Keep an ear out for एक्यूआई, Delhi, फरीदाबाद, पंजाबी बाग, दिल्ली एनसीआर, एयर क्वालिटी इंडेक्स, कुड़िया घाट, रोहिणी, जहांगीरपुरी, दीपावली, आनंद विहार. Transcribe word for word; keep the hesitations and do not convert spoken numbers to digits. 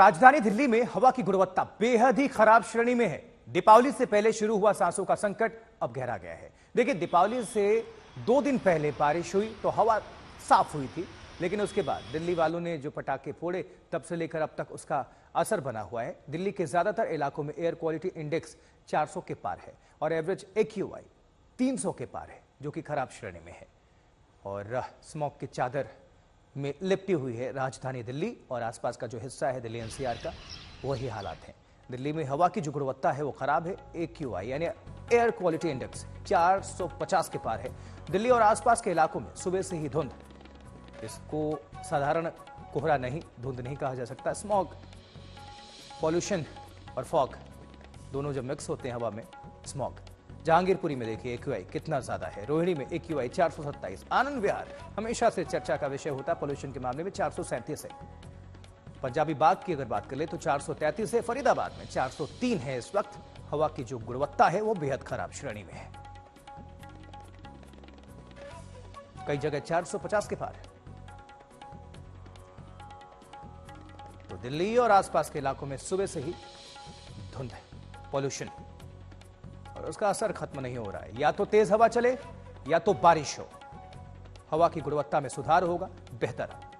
राजधानी दिल्ली में हवा की गुणवत्ता बेहद ही खराब श्रेणी में है। दीपावली से पहले शुरू हुआ सांसों का संकट अब गहरा गया है। देखिए, दीपावली से दो दिन पहले बारिश हुई तो हवा साफ हुई थी, लेकिन उसके बाद दिल्ली वालों ने जो पटाखे फोड़े तब से लेकर अब तक उसका असर बना हुआ है। दिल्ली के ज्यादातर इलाकों में एयर क्वालिटी इंडेक्स चार सौ के पार है और एवरेज एक्यूआई तीन सौ के पार है, जो कि खराब श्रेणी में है और स्मॉग की चादर में लिपटी हुई है राजधानी दिल्ली और आसपास का जो हिस्सा है दिल्ली एनसीआर का, वही हालात हैं। दिल्ली में हवा की जो गुणवत्ता है वो खराब है। एक्यूआई यानी एयर क्वालिटी इंडेक्स चार सौ पचास के पार है। दिल्ली और आसपास के इलाकों में सुबह से ही धुंध, इसको साधारण कोहरा नहीं, धुंध नहीं कहा जा सकता। स्मॉग, पॉल्यूशन और फॉग दोनों जब मिक्स होते हैं हवा में, स्मॉग। जहांगीरपुरी में देखिए एक्यूआई कितना ज्यादा है। रोहिणी में एक्यूआई चार सौ सत्ताईस। आनंद विहार हमेशा से चर्चा का विषय होता है, पोल्यूशन के मामले में चार सौ सैंतीस है। पंजाबी बाग की अगर बात कर ले तो चार सौ तैंतीस है। फरीदाबाद में चार सौ तीन है। इस वक्त हवा की जो गुणवत्ता है वो बेहद खराब श्रेणी में है, कई जगह चार सौ पचास के पार है। तो दिल्ली और आसपास के इलाकों में सुबह से ही धुंध है, पॉल्यूशन, और उसका असर खत्म नहीं हो रहा है। या तो तेज हवा चले या तो बारिश हो, हवा की गुणवत्ता में सुधार होगा, बेहतर